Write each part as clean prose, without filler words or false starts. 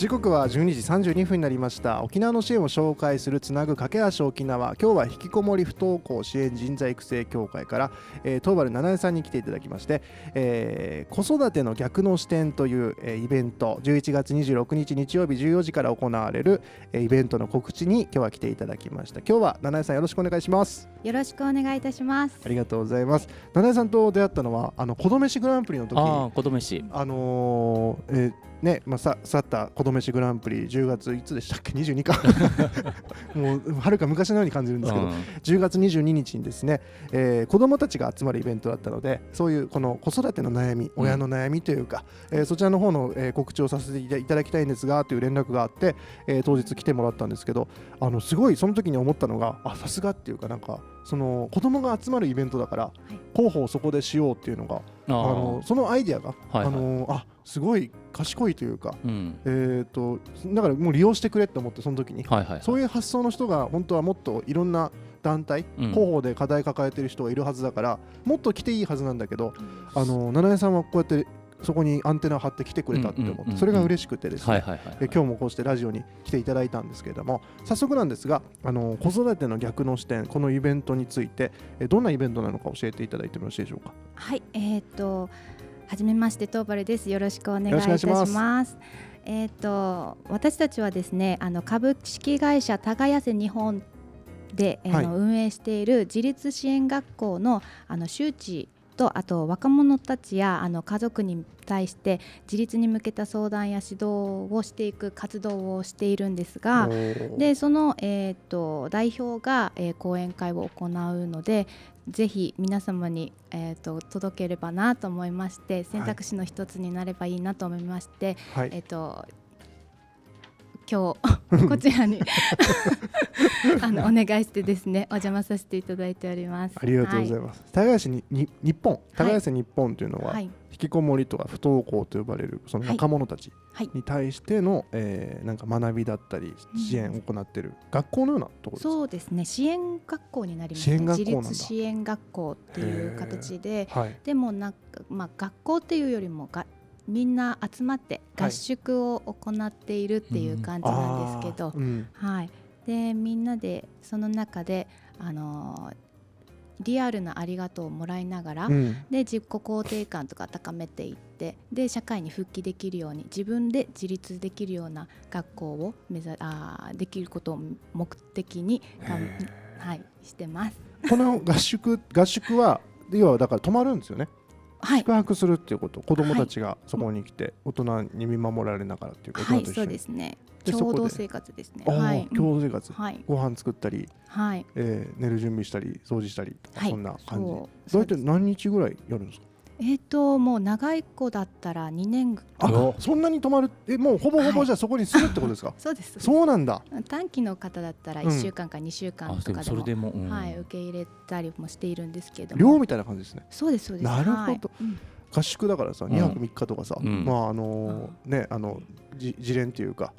時刻は12時32分になりました。沖縄の支援を紹介するつなぐ架け橋沖縄、今日は引きこもり不登校支援人材育成協会から、桃原七重さんに来ていただきまして、子育ての逆の視点という、イベント、11月26日日曜日14時から行われる、イベントの告知に今日は来ていただきました。今日は七重さん、よろしくお願いします。よろしくお願いいたします。ありがとうございます。七重さんと出会ったのはこどめしグランプリの時、こどめし去ったこどめしグランプリ、10月いつでしたっけ、22かもうはるか昔のように感じるんですけど、10月22日にですね、子どもたちが集まるイベントだったので、そういうこの子育ての悩み、親の悩みというか、そちらの方の告知をさせていただきたいんですがという連絡があって、当日来てもらったんですけど、すごいその時に思ったのが、さすがっていうか、なんかその子どもが集まるイベントだから広報をそこでしようっていうのが、そのアイデアがすごい賢いというか、だからもう利用してくれって思って、その時にそういう発想の人が本当はもっといろんな団体、広報で課題抱えてる人がいるはずだから、もっと来ていいはずなんだけど、七重さんはこうやってそこにアンテナ張って来てくれたって思って、それが嬉しくてですね、今日もこうしてラジオに来ていただいたんですけれども、早速なんですが、子育ての逆の視点、このイベントについてどんなイベントなのか教えていただいてもよろしいでしょうか。はい、はじめまして桃原です。よろしくお願いいたします。私たちはですね、株式会社耕せ日本で、運営している自立支援学校の周知と、あと若者たちや家族に対して自立に向けた相談や指導をしていく活動をしているんですが、でその、代表が、講演会を行うので、ぜひ皆様に、届ければなと思いまして、選択肢の一つになればいいなと思いまして、今日こちらにお願いしてですね、お邪魔させていただいております。ありがとうございます。耕せに日本、耕せ日本というのは、引きこもりとか不登校と呼ばれるその若者たちに対しての、なんか学びだったり支援を行っている学校のようなところですか。そうですね。支援学校になりますね。自立支援学校っていう形で、でもなんか学校っていうよりもみんな集まって合宿を行っているっていう感じなんですけど、でみんなでその中でリアルなありがとうをもらいながら、で自己肯定感とか高めていって、で社会に復帰できるように、自分で自立できるような学校をできることを目的に、してます。この合宿は要はだから泊まるんですよね。宿泊するっていうこと、子どもたちがそこに来て大人に見守られながらっていうことと一緒に、そうですね、共同生活ですね。共同生活、ご飯作ったり、寝る準備したり、掃除したりとか、そんな感じ。大体何日ぐらいやるんですか。もう長い子だったら2年。そんなに泊まる、もうほぼほぼじゃあそこに住むってことですか。そうです。そうなんだ。短期の方だったら1週間か2週間とかでも、受け入れたりもしているんですけれども。寮みたいな感じですね。そうですそうです。なるほど。合宿だからさ、2泊3日とかさ、自連っていうか、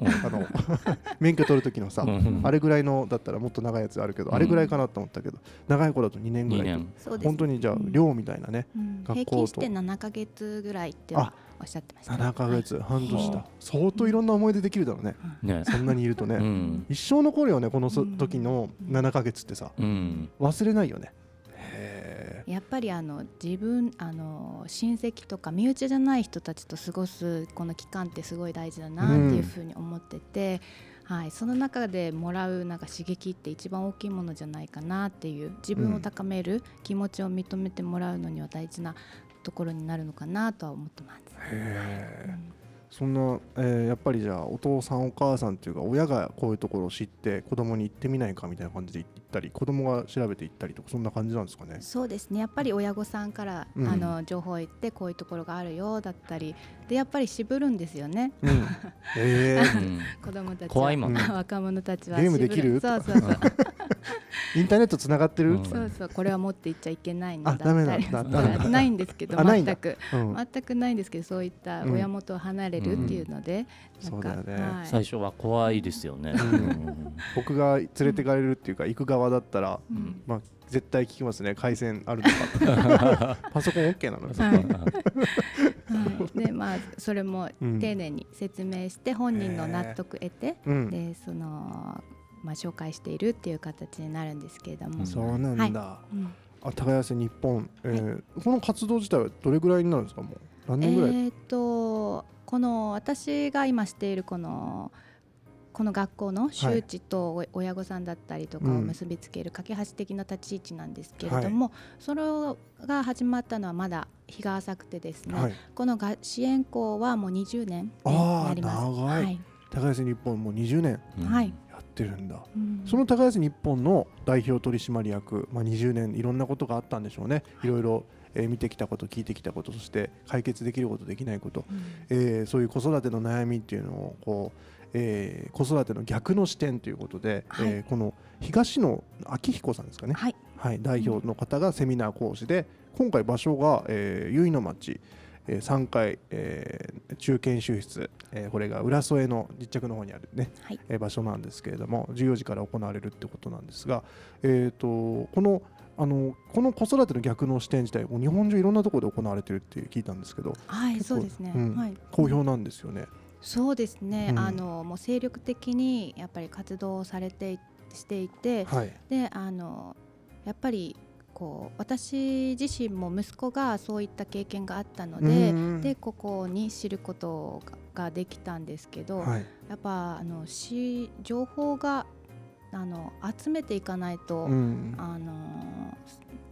免許取る時のさ、あれぐらいのだったらもっと長いやつあるけど、あれぐらいかなと思ったけど、長い子だと2年ぐらい、本当にじゃあ寮みたいなね、学校と平均して7ヶ月ぐらいっておっしゃってました。7ヶ月、半年だ。相当いろんな思い出できるだろうね、そんなにいるとね。一生残るよね、この時の7ヶ月ってさ、忘れないよね。やっぱり自分親戚とか身内じゃない人たちと過ごすこの期間ってすごい大事だなっていうふうに思ってて、その中でもらうなんか刺激って一番大きいものじゃないかなっていう、自分を高める、気持ちを認めてもらうのには大事なところになるのかなとは思ってます。そんな、やっぱりじゃあお父さんお母さんというか、親がこういうところを知って子供に行ってみないかみたいな感じで行ったり、子供が調べて行ったりとか、そんな感じなんですかね。そうですね。やっぱり親御さんから、情報を言って、こういうところがあるよだったりで、やっぱり渋るんですよね。子供たち、怖いもんね、若者たちは。ゲームできる？そうそうそう。インターネットつながってる？そうそう、これは持っていっちゃいけないんだったりないんですけど、全くないんですけど、そういった親元を離れるっていうので、最初は怖いですよね。僕が連れてかれるっていうか、行く側だったら絶対聞きますね。回線あるとか、パソコン OK なの？はい、でまあそれも丁寧に説明して本人の納得得て、でそのまあ紹介しているっていう形になるんですけれども。そうなんだ。はいうん、あ、耕せ日本、この活動自体はどれぐらいになるんですか。もう何年ぐらい。この私が今しているこの学校の周知と親御さんだったりとかを結びつける架け橋的な立ち位置なんですけれども、はい、それが始まったのはまだ日が浅くてですね、はい、この支援校はもう20年になります。あー、長い。耕せ日本もう20年やってるんだ、はいうん、その耕せ日本の代表取締役、まあ、20年いろんなことがあったんでしょうね、はい、いろいろ見てきたこと、聞いてきたこと、そして解決できること、できないこと、うんそういう子育ての悩みっていうのをこう、子育ての逆の視点ということで、はいこの東野昭彦さんですかね、はいはい、代表の方がセミナー講師で、うん、今回場所が、由比の町、3階、中研修室、これが浦添の実着の方にある、ねはい場所なんですけれども、14時から行われるってことなんですが、この子育ての逆の視点自体、日本中いろんなところで行われてるって聞いたんですけど、はい、そうですね、うんはい、好評なんですよね。そうですね、うん、もう精力的にやっぱり活動されてしていて、はい、でやっぱりこう私自身も息子がそういった経験があったので、うん、でここに知ることができたんですけど、はい、やっぱ情報が集めていかないと、うん、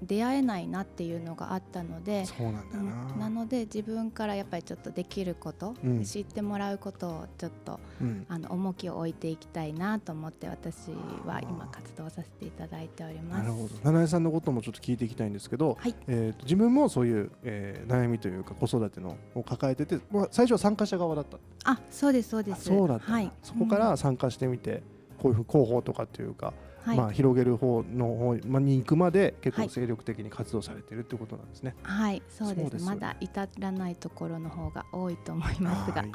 出会えないなっていうのがあったので、そうなんだな、なので自分からやっぱりちょっとできること、うん、知ってもらうことをちょっと、うん、重きを置いていきたいなと思って、私は今活動させていただいております。なるほど。七重さんのこともちょっと聞いていきたいんですけど、はい、自分もそういう、悩みというか子育てのを抱えてて、まあ、最初は参加者側だった。あ、そうですそうです。そうだった、はい、そこから参加してみて、うんこういう広報とかっていうか、はい、まあ広げる方の方に行くまで結構精力的に活動されているということなんですね。はい、はい、そうです。そうです。まだ至らないところの方が多いと思いますが、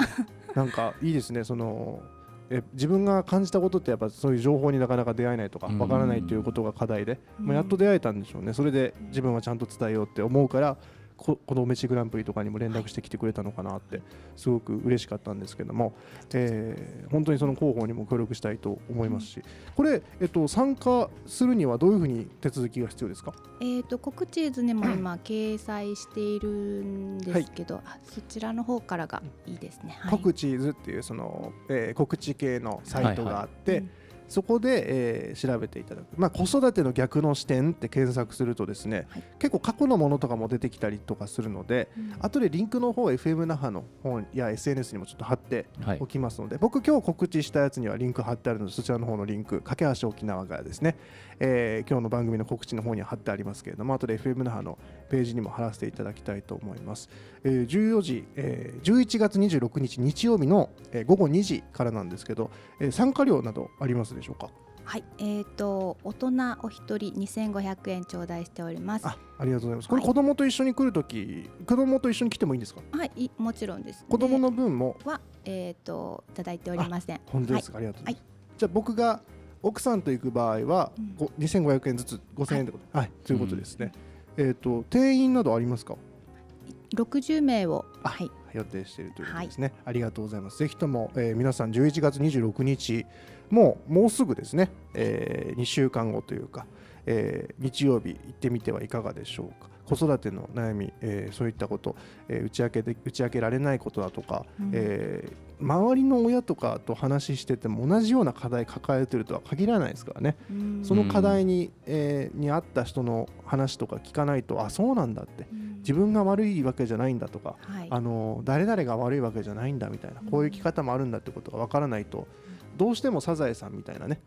なんかいいですね。その自分が感じたことってやっぱそういう情報になかなか出会えないとかわからないということが課題で、まあやっと出会えたんでしょうね。それで自分はちゃんと伝えようって思うから。このおめしグランプリとかにも連絡してきてくれたのかなってすごく嬉しかったんですけども、本当にその広報にも協力したいと思いますし、これ、参加するにはどういうふうに手続きが必要ですか。告知図にも今掲載しているんですけど、はい、そちらの方からがいいですね、はい、告知図っていうその、告知系のサイトがあって、はいはいうんそこで、調べていただく、まあ、子育ての逆の視点って検索するとですね、はい、結構過去のものとかも出てきたりとかするので、うん、後でリンクの方 FM 那覇の方や SNS にもちょっと貼っておきますので、はい、僕今日告知したやつにはリンク貼ってあるので、そちらの方のリンク架け橋沖縄がですね、今日の番組の告知の方には貼ってありますけれども、後で FM 那覇のページにも貼らせていただきたいと思います。14時、11月26日日曜日の、午後2時からなんですけど、参加料などありますでしょうか。はい、大人お一人2500円頂戴しております。ありがとうございます。これ子供と一緒に来るとき、はい、子供と一緒に来てもいいんですか。はい、もちろんです、ね。子供の分もは、いただいておりません。本当ですか、はい、ありがとうございます。はい、じゃあ僕が奥さんと行く場合は、うん、2500円ずつ5000円ってこと、はい、ということですね。うん、定員などありますか。60名を、はい、予定しているということですね、はい、ありがとうございます。ぜひとも、皆さん11月26日もうすぐですね、2週間後というか、日曜日行ってみてはいかがでしょうか。子育ての悩み、そういったこと、打ち明けられないことだとか、うん周りの親とかと話してても同じような課題抱えてるとは限らないですからね。その課題に合った人の話とか聞かないと、あ、そうなんだって、自分が悪いわけじゃないんだとか、はい、誰々が悪いわけじゃないんだみたいな、こういう生き方もあるんだってことが分からないと、どうしてもサザエさんみたいなね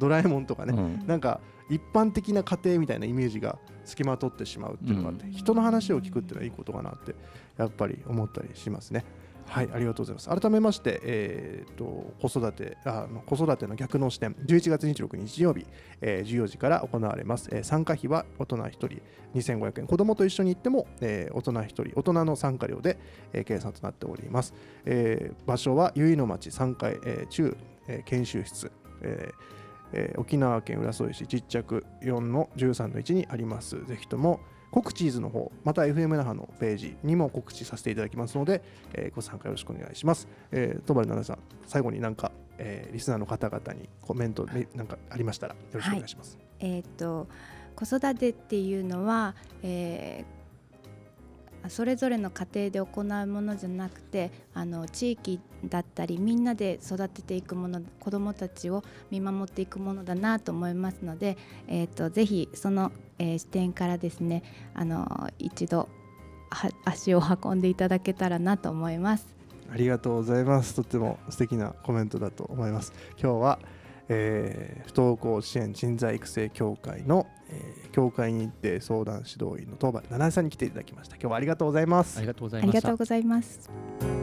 ドラえもんとかね、うん、なんか一般的な家庭みたいなイメージがつきまとってしまうっていうのがあって、うん、人の話を聞くっていうのはいいことかなってやっぱり思ったりしますね。はい、ありがとうございます。改めまして、子育ての逆の視点、11月26日曜日、14時から行われます。参加費は大人1人2500円、子どもと一緒に行っても、大人1人大人の参加料で、計算となっております。場所は由比の町3階、中、研修室、沖縄県浦添市実着4-13-1にあります。ぜひとも告知図の方、また FM 那覇のページにも告知させていただきますので、ご参加よろしくお願いします。戸原奈々さん、最後になんか、リスナーの方々にコメントなんかありましたらよろしくお願いします。はい、子育てっていうのは、それぞれの家庭で行うものじゃなくて、地域だったりみんなで育てていくもの、子どもたちを見守っていくものだなと思いますので、ぜひその、視点からですね、一度足を運んでいただけたらなと思います。ありがとうございます。とっても素敵なコメントだと思います。今日は、不登校支援人材育成協会の協会認定相談指導員の戸原奈々さんに来ていただきました。今日はありがとうございます。ありがとうございました。